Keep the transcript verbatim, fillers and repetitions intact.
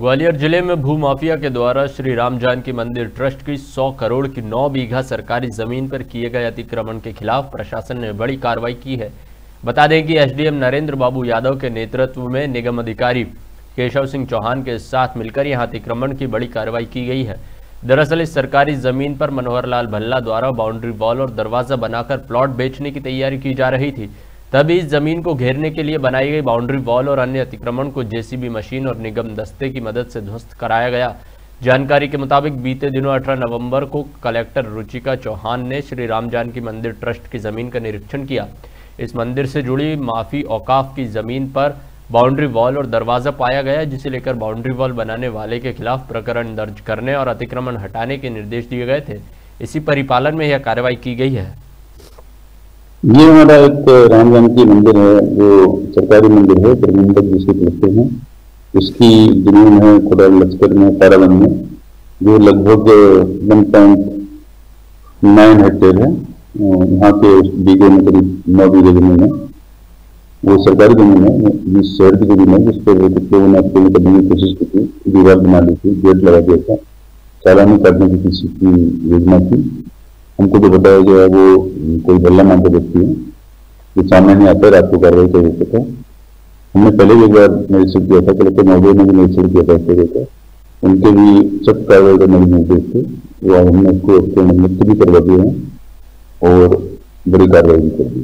ग्वालियर जिले में भूमाफिया के द्वारा श्री राम जानकी मंदिर ट्रस्ट की सौ करोड़ की नौ बीघा सरकारी जमीन पर किए गए अतिक्रमण के खिलाफ प्रशासन ने बड़ी कार्रवाई की है। बता दें कि एसडीएम नरेंद्र बाबू यादव के नेतृत्व में निगम अधिकारी केशव सिंह चौहान के साथ मिलकर यहां अतिक्रमण की बड़ी कार्रवाई की गई है। दरअसल इस सरकारी जमीन पर मनोहर लाल भल्ला द्वारा बाउंड्री वॉल और दरवाजा बनाकर प्लॉट बेचने की तैयारी की जा रही थी, तभी इस जमीन को घेरने के लिए बनाई गई बाउंड्री वॉल और अन्य अतिक्रमण को जेसीबी मशीन और निगम दस्ते की मदद से ध्वस्त कराया गया। जानकारी के मुताबिक बीते दिनों अठारह नवंबर को कलेक्टर रुचिका चौहान ने श्री राम जानकी मंदिर ट्रस्ट की जमीन का निरीक्षण किया। इस मंदिर से जुड़ी माफी औकाफ की जमीन पर बाउंड्री वॉल और दरवाजा पाया गया, जिसे लेकर बाउंड्री वॉल बनाने वाले के खिलाफ प्रकरण दर्ज करने और अतिक्रमण हटाने के निर्देश दिए गए थे। इसी परिपालन में यह कार्रवाई की गई है। ये हमारा एक राम जानकी मंदिर है, जो सरकारी मंदिर है, प्रबंधक जिसे कहते हैं, उसकी जमीन है खुदा लश्कर में कारावन में, जो लगभग वन पॉइंट नाइन हेक्टेयर है। यहाँ के बीघे में करीब नौ बीघे जमीन है, वो सरकारी जमीन है, बीस शहर की जमीन है, जिस पर लोगों करने की कोशिश की थी, दीवार बना दी थी, गेट लगा दिया था, चालानी काटने की किसी की योजना थी। हमको जो बताया गया वो कोई भल्ला नाम का व्यक्ति है, जो सामने नहीं आता है, रात को कार्रवाई कर देता था। हमने पहले भी एक बार निरीक्षण किया था, कलेक्टर महोदय ने भी निरीक्षण किया था, इस तरह उनके भी सख्त कार्रवाई करने के निर्देश थे। वो हमने उसको मुक्त भी करवा दिए हैं और बड़ी कार्रवाई भी कर दी।